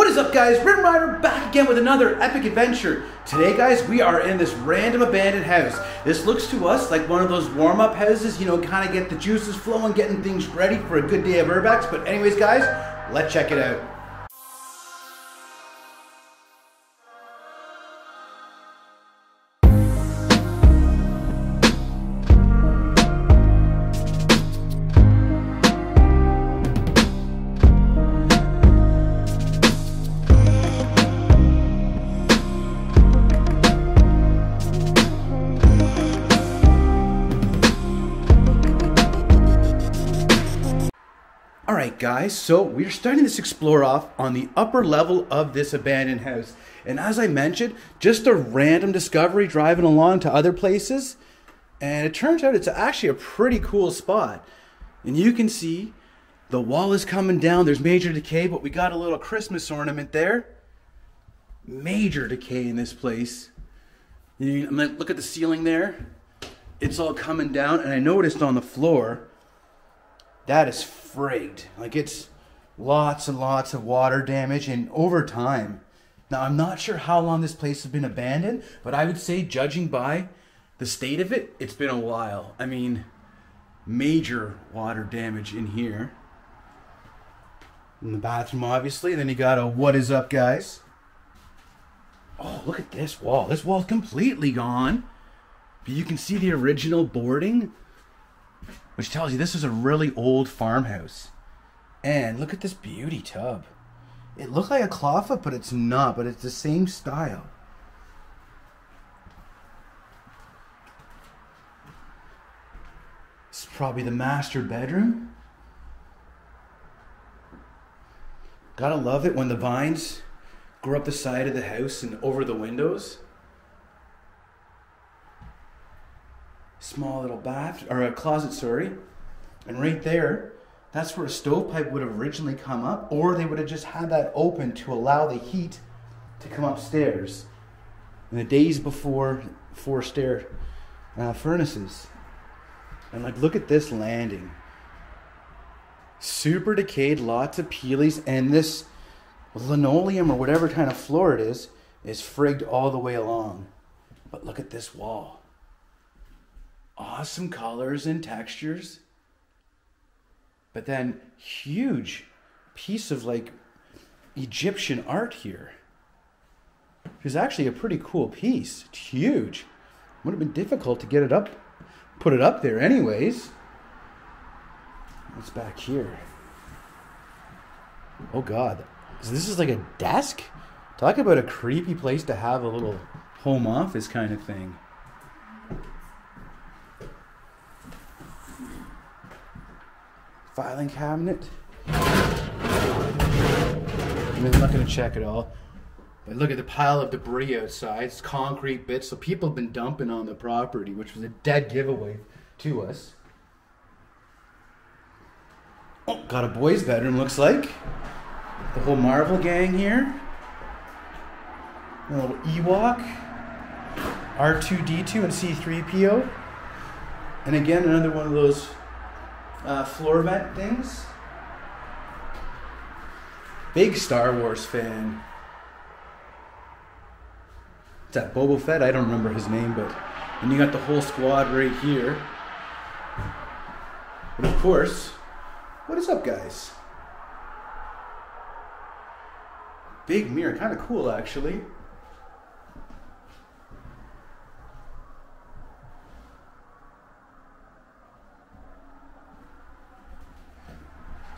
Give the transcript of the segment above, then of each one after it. What is up, guys? Riddim Ryder back again with another epic adventure. Today, guys, we are in this random abandoned house. This looks to us like one of those warm-up houses, you know, kind of get the juices flowing, getting things ready for a good day of airbags. But anyways, guys, let's check it out. Alright guys, so we're starting this explore off on the upper level of this abandoned house. And as I mentioned, just a random discovery driving along to other places. And it turns out it's actually a pretty cool spot. And you can see the wall is coming down. There's major decay, but we got a little Christmas ornament there. Major decay in this place. I'm gonna look at the ceiling there. It's all coming down, and I noticed on the floor that is frigged. Like, it's lots and lots of water damage and over time. Now, I'm not sure how long this place has been abandoned, but I would say, judging by the state of it, it's been a while. I mean, major water damage in here. In the bathroom, obviously. And then you got a what is up, guys. Oh, look at this wall. This wall's completely gone. But you can see the original boarding, which tells you this is a really old farmhouse. And look at this beauty tub. It looked like a clawfoot, but it's not, but it's the same style. This is probably the master bedroom. Gotta love it when the vines grow up the side of the house and over the windows. Small little bath, or a closet, sorry. And right there, that's where a stovepipe would have originally come up, or they would have just had that open to allow the heat to come upstairs. In the days before four-stair furnaces. And like, look at this landing. Super decayed, lots of peelies, and this linoleum or whatever kind of floor it is frigged all the way along. But look at this wall. Awesome colors and textures, but then huge piece of like Egyptian art here. It's actually a pretty cool piece. It's huge. Would have been difficult to get it up, put it up there anyways. What's back here? Oh God, so this is like a desk? Talk about a creepy place to have a little home office kind of thing. Filing cabinet. I mean, I'm not going to check it all, but look at the pile of debris outside. It's concrete bits, so people have been dumping on the property, which was a dead giveaway to us. Oh, got a boys' bedroom, looks like. The whole Marvel gang here. A little Ewok, R2D2 and C3PO, and again another one of those floor vent things. Big Star Wars fan. It's that Boba Fett, I don't remember his name, but and you got the whole squad right here. But of course, what is up, guys? Big mirror, kind of cool actually.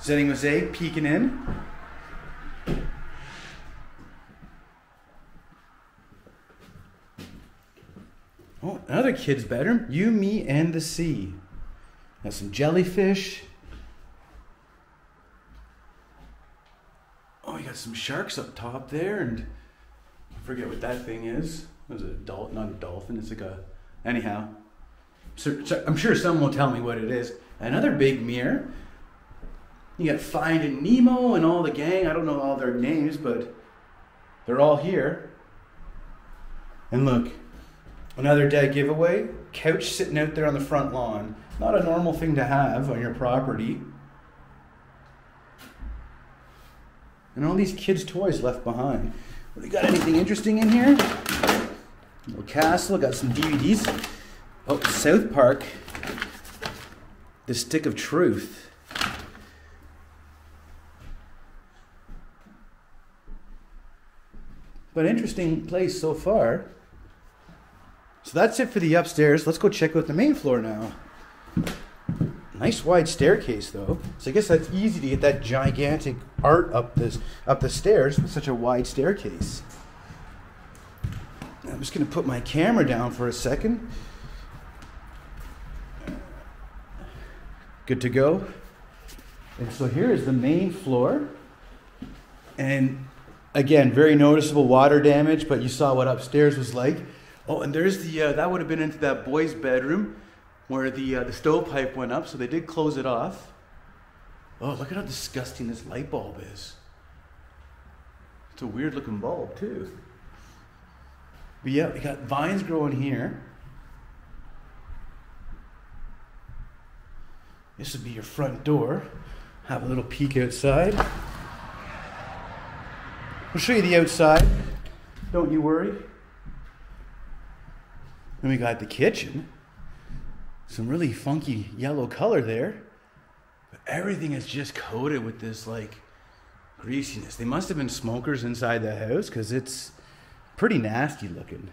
Zenning with Zay peeking in. Oh, another kid's bedroom. You, me, and the sea. Got some jellyfish. Oh, you got some sharks up top there, and I forget what that thing is. It was a dolphin, not a dolphin. It's like a, anyhow. So I'm sure someone will tell me what it is. Another big mirror. You got Finding Nemo and all the gang. I don't know all their names, but they're all here. And look, another dead giveaway. Couch sitting out there on the front lawn. Not a normal thing to have on your property. and all these kids' toys left behind. What, we got anything interesting in here? Little castle, got some DVDs. Oh, South Park, The Stick of Truth. But interesting place so far. So that's it for the upstairs. Let's go check out the main floor now. Nice wide staircase though. So I guess that's easy to get that gigantic art up the stairs with such a wide staircase. I'm just gonna put my camera down for a second. Good to go. And so here is the main floor. And again, very noticeable water damage, but you saw what upstairs was like. Oh, and there's the, that would have been into that boy's bedroom where the stovepipe went up, so they did close it off. Oh, look at how disgusting this light bulb is. It's a weird looking bulb too. But yeah, we got vines growing here. This would be your front door. Have a little peek outside. We'll show you the outside, don't you worry. Then we got the kitchen. Some really funky yellow color there. But everything is just coated with this like greasiness. They must have been smokers inside the house because it's pretty nasty looking.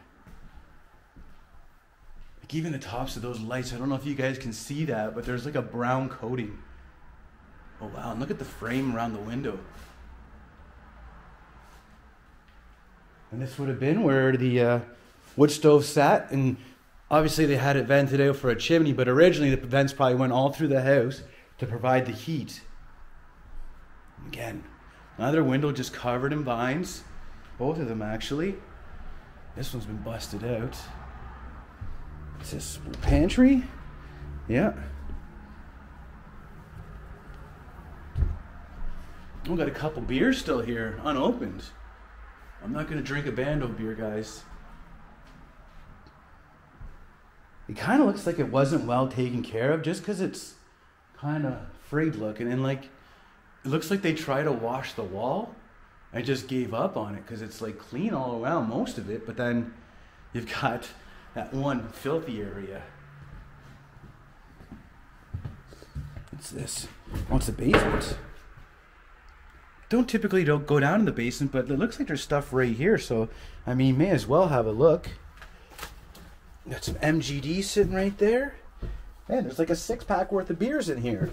Like even the tops of those lights, I don't know if you guys can see that, but there's like a brown coating. Oh wow, and look at the frame around the window. And this would have been where the wood stove sat, and obviously they had it vented out for a chimney, but originally the vents probably went all through the house to provide the heat. Again, another window just covered in vines, both of them actually. This one's been busted out. Is this pantry? Yeah. We've got a couple beers still here, unopened. I'm not gonna drink a Bando beer, guys. It kind of looks like it wasn't well taken care of just because it's kind of frayed looking, and like it looks like they tried to wash the wall. I just gave up on it because it's like clean all around most of it, but then you've got that one filthy area. What's this? Oh, it's the basement. Don't typically go down in the basement, but it looks like there's stuff right here, so I mean, may as well have a look. Got some MGD sitting right there. Man, there's like a 6-pack worth of beers in here.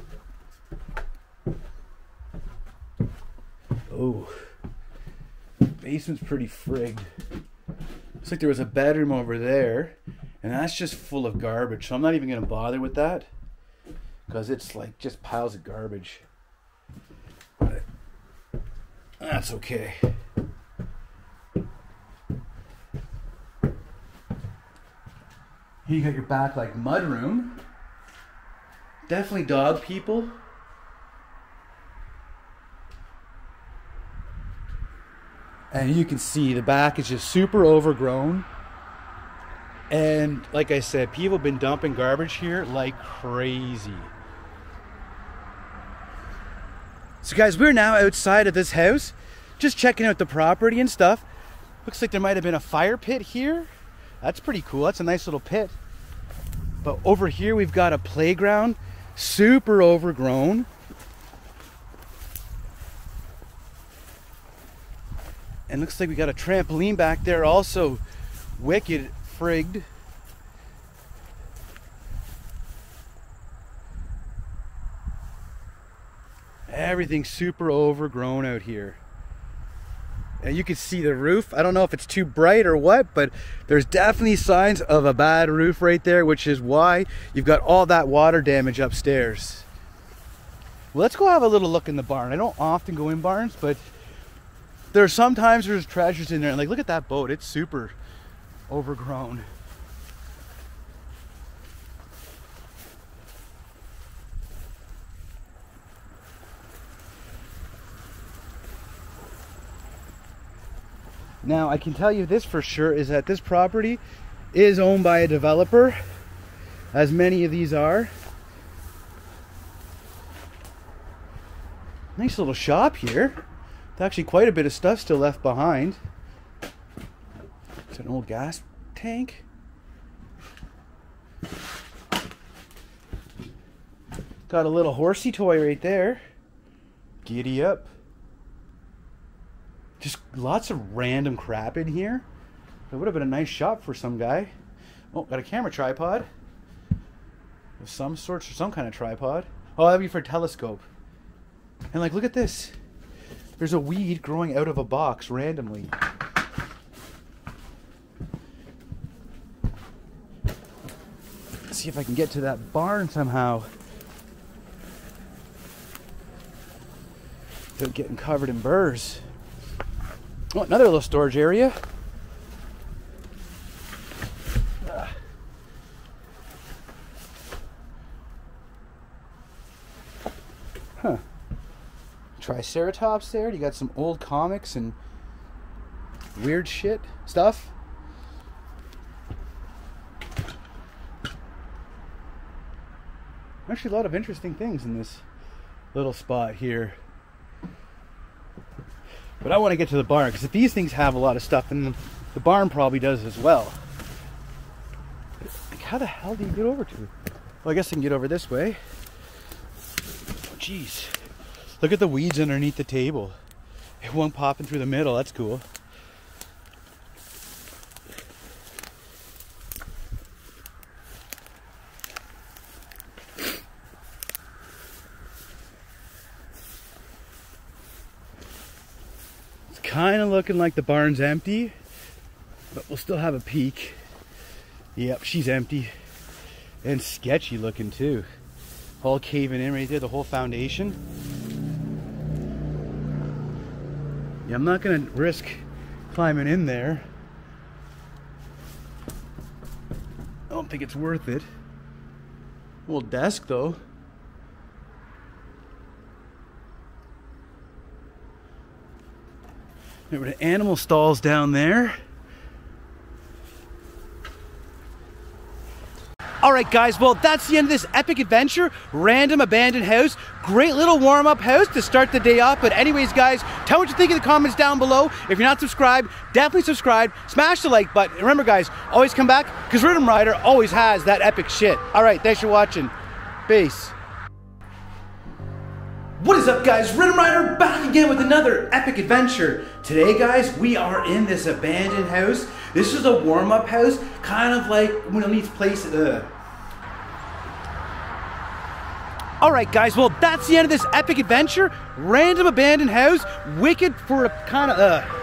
Oh, the basement's pretty frigged. Looks like there was a bedroom over there, and that's just full of garbage, so I'm not even gonna bother with that because it's like just piles of garbage. That's okay. Here you got your back like mudroom. Definitely dog people. And you can see the back is just super overgrown. And like I said, people have been dumping garbage here like crazy. So guys, we're now outside of this house, just checking out the property and stuff. Looks like there might have been a fire pit here. That's pretty cool. That's a nice little pit. But over here we've got a playground, super overgrown. And looks like we got a trampoline back there, also wicked frigged. Everything's super overgrown out here. And you can see the roof. I don't know if it's too bright or what, but there's definitely signs of a bad roof right there, which is why you've got all that water damage upstairs. Well, let's go have a little look in the barn. I don't often go in barns, but there's sometimes there's treasures in there. And like, look at that boat. It's super overgrown. Now, I can tell you this for sure, is that this property is owned by a developer, as many of these are. Nice little shop here. There's actually quite a bit of stuff still left behind. It's an old gas tank. Got a little horsey toy right there. Giddy up. Just lots of random crap in here. It would have been a nice shop for some guy. Oh, got a camera tripod. Of some sort, some kind of tripod. Oh, that'd be for a telescope. And like, look at this. There's a weed growing out of a box randomly. Let's see if I can get to that barn somehow. Without getting covered in burrs. Oh, another little storage area. Huh. Triceratops there. You got some old comics and weird shit stuff. Actually, a lot of interesting things in this little spot here. But I want to get to the barn, because if these things have a lot of stuff in them, the barn probably does as well. Like, how the hell do you get over to it? Well, I guess I can get over this way. Jeez. Look at the weeds underneath the table. It won't pop in through the middle. That's cool. It's kind of looking like the barn's empty, but we'll still have a peek. Yep, she's empty. And sketchy looking too. All caving in right there, the whole foundation. Yeah, I'm not gonna risk climbing in there. I don't think it's worth it. Little desk though. There were the animal stalls down there. Alright guys, well that's the end of this epic adventure. Random abandoned house. Great little warm-up house to start the day off. But anyways guys, tell me what you think in the comments down below. If you're not subscribed, definitely subscribe. Smash the like button. Remember guys, always come back, because Riddim Ryder always has that epic shit. Alright, thanks for watching. Peace. What is up guys, Riddim Ryder back again with another epic adventure. Today guys, we are in this abandoned house. This is a warm-up house, kind of like Winnie's place. Alright guys, well that's the end of this epic adventure. Random abandoned house, wicked for a kind of